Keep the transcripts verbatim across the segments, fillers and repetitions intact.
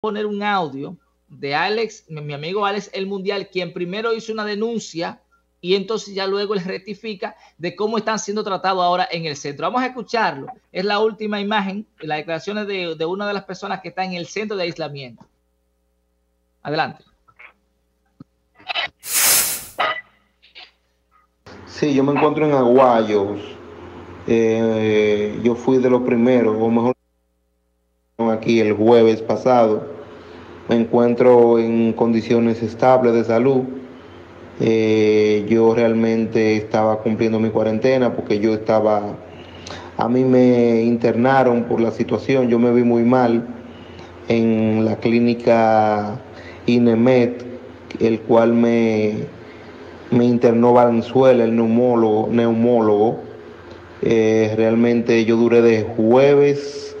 poner un audio de Alex, mi amigo Alex el Mundial, quien primero hizo una denuncia y entonces ya luego él rectifica de cómo están siendo tratados ahora en el centro. Vamos a escucharlo. Es la última imagen, las declaraciones de, de una de las personas que está en el centro de aislamiento. Adelante. Sí, yo me encuentro en Aguayos. Eh, yo fui de los primeros, o mejor aquí el jueves pasado. Me encuentro en condiciones estables de salud. Eh, yo realmente estaba cumpliendo mi cuarentena porque yo estaba, a mí me internaron por la situación, yo me vi muy mal en la clínica Inemet, el cual me, me internó Valenzuela, el neumólogo, neumólogo. Eh, realmente yo duré de jueves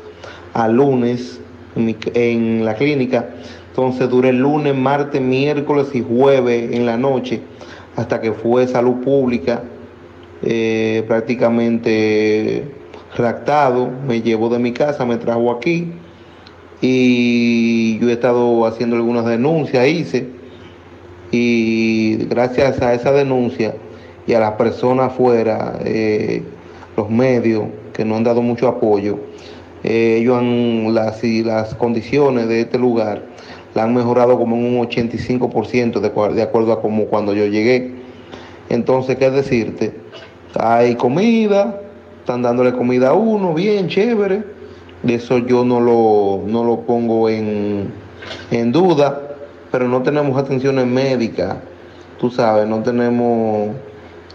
a lunes en, mi, en la clínica. Entonces duré lunes, martes, miércoles y jueves en la noche hasta que fue salud pública, eh, prácticamente raptado, me llevó de mi casa, me trajo aquí y yo he estado haciendo algunas denuncias, hice, y gracias a esa denuncia y a las personas afuera, eh, los medios que nos han dado mucho apoyo, eh, ellos han, las, y las condiciones de este lugar la han mejorado como en un ochenta y cinco por ciento de, de acuerdo a como cuando yo llegué. Entonces, ¿qué decirte? Hay comida, están dándole comida a uno, bien, chévere. De eso yo no lo, no lo pongo en, en duda, pero no tenemos atenciones médicas, tú sabes, no tenemos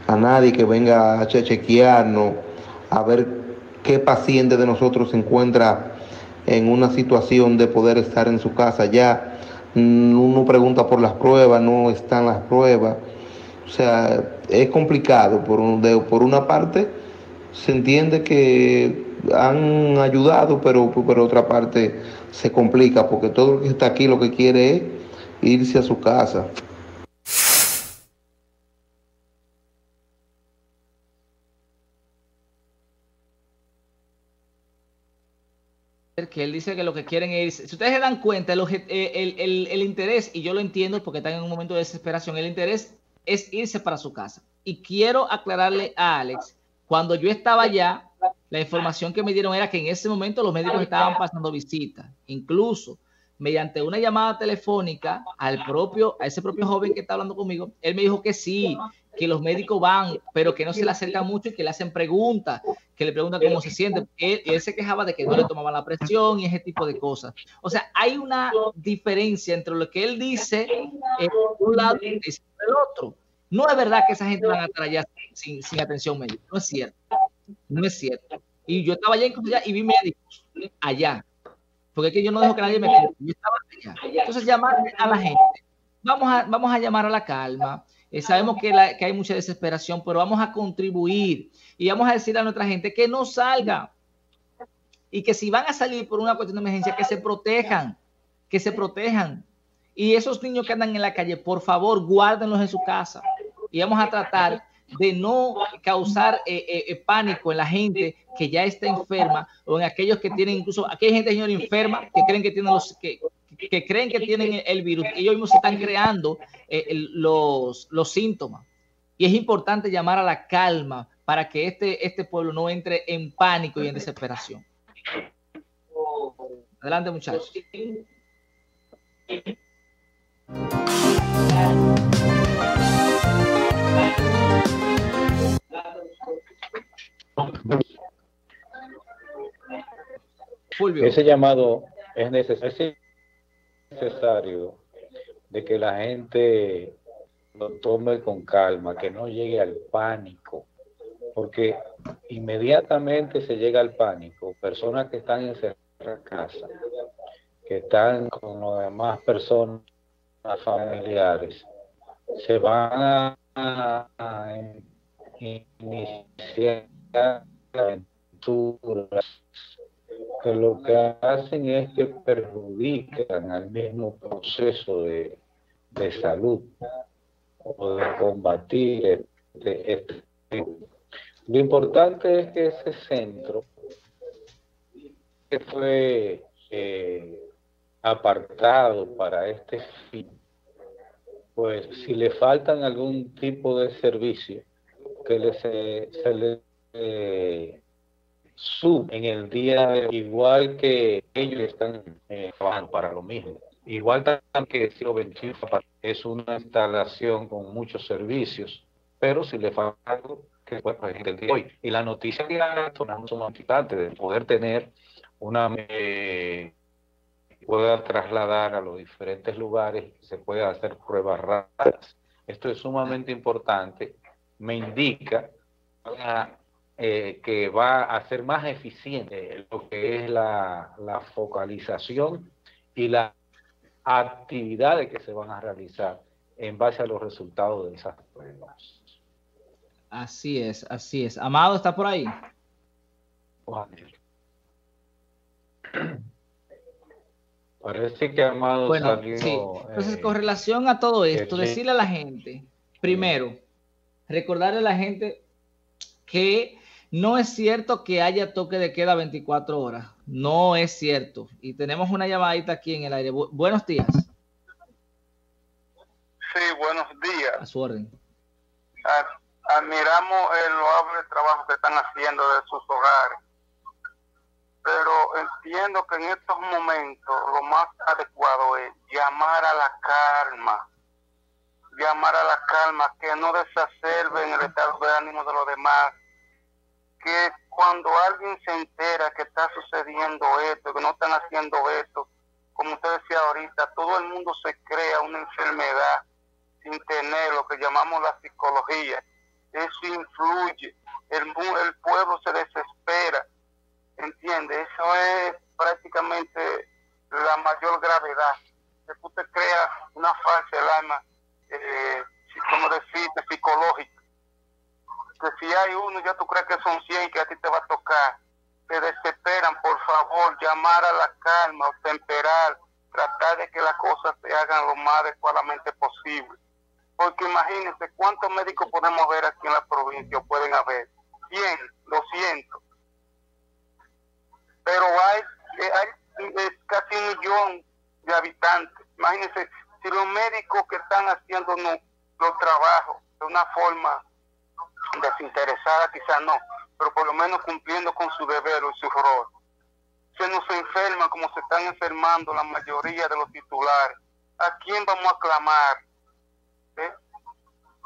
a nadie que venga a chequearnos, a ver qué paciente de nosotros se encuentra en una situación de poder estar en su casa ya. Uno pregunta por las pruebas, no están las pruebas. O sea, es complicado. Por, un, de, por una parte, se entiende que han ayudado, pero por otra parte se complica, porque todo el que está aquí lo que quiere es irse a su casa. Que él dice que lo que quieren es, si ustedes se dan cuenta, el, el, el, el interés, y yo lo entiendo porque están en un momento de desesperación, el interés es irse para su casa. Y quiero aclararle a Alex, cuando yo estaba allá, la información que me dieron era que en ese momento los médicos estaban pasando visitas, incluso mediante una llamada telefónica al propio, a ese propio joven que está hablando conmigo, él me dijo que sí, que los médicos van, pero que no se le acercan mucho y que le hacen preguntas, que le preguntan cómo se siente. Él, él se quejaba de que no le tomaban la presión y ese tipo de cosas. O sea, hay una diferencia entre lo que él dice en un lado y el otro. No es verdad que esa gente van a estar allá sin, sin atención médica. No es cierto. No es cierto. Y yo estaba allá incluso allá y vi médicos allá. Porque es que yo no dejo que nadie me quede. Yo estaba allá. Entonces, llamar a la gente. Vamos a, vamos a llamar a la calma. Eh, sabemos que, la, que hay mucha desesperación, pero vamos a contribuir y vamos a decir a nuestra gente que no salga y que si van a salir por una cuestión de emergencia, que se protejan, que se protejan. Y esos niños que andan en la calle, por favor, guárdenlos en su casa y vamos a tratar de no causar eh, eh, pánico en la gente que ya está enferma o en aquellos que tienen, incluso aquí hay gente, señor, enferma que creen que tienen los... que, que creen que tienen el virus. Ellos mismos están creando eh, los, los síntomas. Y es importante llamar a la calma para que este, este pueblo no entre en pánico y en desesperación. Adelante, muchachos. Fulvio. Ese llamado es necesario. necesario de que la gente lo tome con calma, que no llegue al pánico, porque inmediatamente se llega al pánico. Personas que están encerradas en casa, que están con las demás personas familiares, se van a iniciar aventuras que lo que hacen es que perjudican al mismo proceso de, de salud o de combatir este, este. Lo importante es que ese centro que fue eh, apartado para este fin, pues si le faltan algún tipo de servicio que les, eh, se le eh, sube en el día de, igual que ellos están eh, trabajando para lo mismo. Igual también que el siglo veintiuno es una instalación con muchos servicios, pero si le falta algo que fue presente el día de hoy. Y la noticia que ha tomado son importantes de poder tener una eh, pueda trasladar a los diferentes lugares, se puede hacer pruebas rápidas. Esto es sumamente importante, me indica una, eh, que va a ser más eficiente lo que es la, la focalización y las actividades que se van a realizar en base a los resultados de esas pruebas. Así es, así es. Amado, ¿está por ahí? Ojalá. Parece que Amado bueno, salió... Sí. Entonces, eh, con relación a todo esto, decirle a la gente, primero, recordarle a la gente que no es cierto que haya toque de queda veinticuatro horas. No es cierto. Y tenemos una llamadita aquí en el aire. Bu buenos días. Sí, buenos días. A su orden. Admiramos el loable trabajo que están haciendo de sus hogares. Pero entiendo que en estos momentos lo más adecuado es llamar a la calma, llamar a la calma, que no desacerben el estado de ánimo de los demás, que cuando alguien se entera que está sucediendo esto, que no están haciendo esto, como usted decía ahorita, todo el mundo se crea una enfermedad sin tener lo que llamamos la psicología. Eso influye, el, el pueblo se desespera. Entiende, eso es prácticamente la mayor gravedad. Que usted crea una falsa alarma, eh, como decir, psicológica. Que si hay uno, ya tú crees que son cien que a ti te va a tocar. Te desesperan, por favor, llamar a la calma, temperar, tratar de que las cosas se hagan lo más adecuadamente posible. Porque imagínense cuántos médicos podemos ver aquí en la provincia, pueden haber cien, doscientos. Pero hay, hay casi un millón de habitantes. Imagínense, si los médicos que están haciendo no, los trabajos de una forma desinteresada, quizás no, pero por lo menos cumpliendo con su deber o su rol, se nos enferman como se están enfermando la mayoría de los titulares. ¿A quién vamos a clamar? ¿Eh?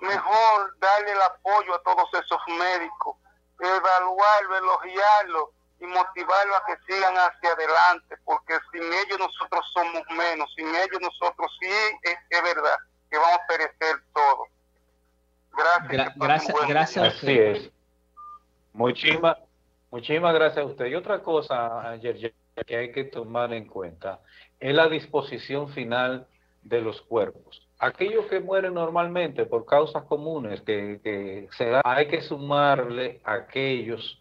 Mejor darle el apoyo a todos esos médicos, evaluarlo, elogiarlo, y motivarlos a que sigan hacia adelante, porque sin ellos nosotros somos menos, sin ellos nosotros sí es, es verdad que vamos a perecer todos. Gracias. Gra gracias, gracias a usted. Así es. Muchísimas, muchísimas gracias a usted. Y otra cosa, ayer que hay que tomar en cuenta es la disposición final de los cuerpos. Aquellos que mueren normalmente por causas comunes que, que se da, hay que sumarle a aquellos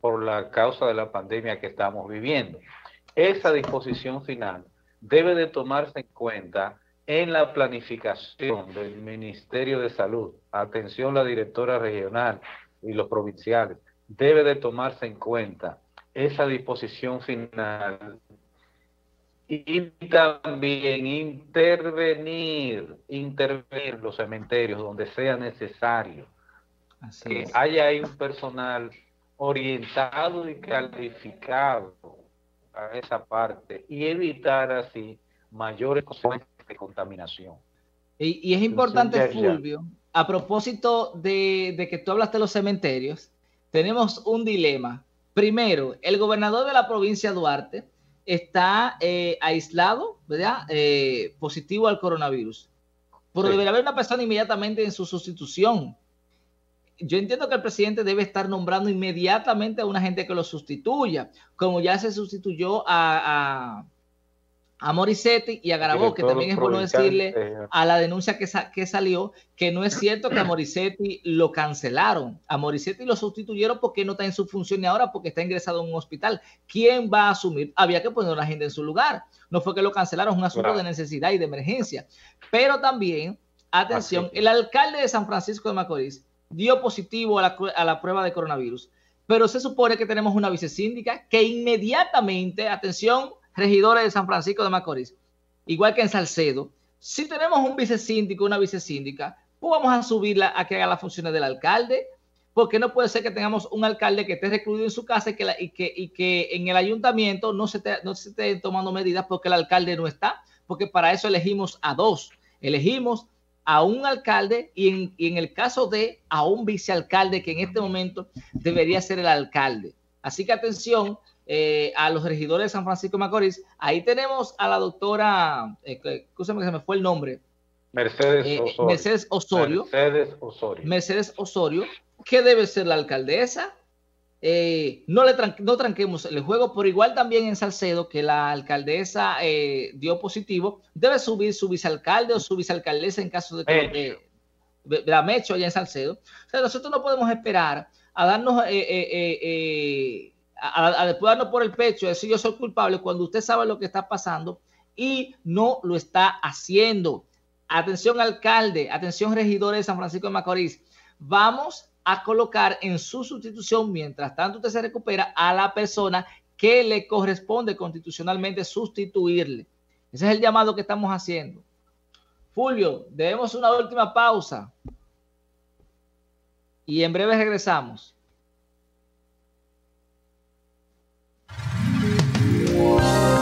por la causa de la pandemia que estamos viviendo. Esa disposición final debe de tomarse en cuenta en la planificación del Ministerio de Salud. Atención, la directora regional y los provinciales. Debe de tomarse en cuenta esa disposición final y también intervenir, intervenir los cementerios donde sea necesario. Así que es. Haya ahí un personal orientado y calificado a esa parte y evitar así mayores consecuencias de contaminación. Y, y es importante, Entonces, ya, ya. Fulvio, a propósito de, de que tú hablaste de los cementerios, tenemos un dilema. Primero, el gobernador de la provincia Duarte está eh, aislado, ¿verdad? Eh, positivo al coronavirus. Pero sí, debería haber una persona inmediatamente en su sustitución. Yo entiendo que el presidente debe estar nombrando inmediatamente a una gente que lo sustituya, como ya se sustituyó a, a, a Morisete y a Garabó, que también es bueno decirle a la denuncia que, sa que salió, que no es cierto que a Morisete lo cancelaron. A Morisete lo sustituyeron porque no está en su función y ahora porque está ingresado a un hospital. ¿Quién va a asumir? Había que poner a la gente en su lugar. No fue que lo cancelaron, es un asunto claro de necesidad y de emergencia. Pero también, atención, el alcalde de San Francisco de Macorís dio positivo a la, a la prueba de coronavirus, pero se supone que tenemos una vicesíndica que inmediatamente, atención, regidores de San Francisco de Macorís, igual que en Salcedo, si tenemos un vicesíndico, una vicesíndica, pues vamos a subirla a que haga las funciones del alcalde, porque no puede ser que tengamos un alcalde que esté recluido en su casa y que, la, y que, y que en el ayuntamiento no se, te, no se esté tomando medidas porque el alcalde no está, porque para eso elegimos a dos, elegimos a un alcalde y en, y en el caso de a un vicealcalde que en este momento debería ser el alcalde. Así que atención eh, a los regidores de San Francisco de Macorís. Ahí tenemos a la doctora, eh, escúchame que se me fue el nombre. Mercedes eh, Osorio. Mercedes Osorio. Mercedes Osorio. Mercedes Osorio, que debe ser la alcaldesa. Eh, no le tran no tranquemos el juego, por igual también en Salcedo, que la alcaldesa eh, dio positivo, debe subir su vicealcalde o su vicealcaldesa en caso de que eh, la Mecho allá en Salcedo. O sea, nosotros no podemos esperar a darnos eh, eh, eh, eh, a, a después darnos por el pecho, decir yo soy culpable cuando usted sabe lo que está pasando y no lo está haciendo. Atención alcalde, atención regidores de San Francisco de Macorís, vamos a colocar en su sustitución, mientras tanto usted se recupera, a la persona que le corresponde constitucionalmente sustituirle. Ese es el llamado que estamos haciendo. Fulvio, debemos una última pausa y en breve regresamos.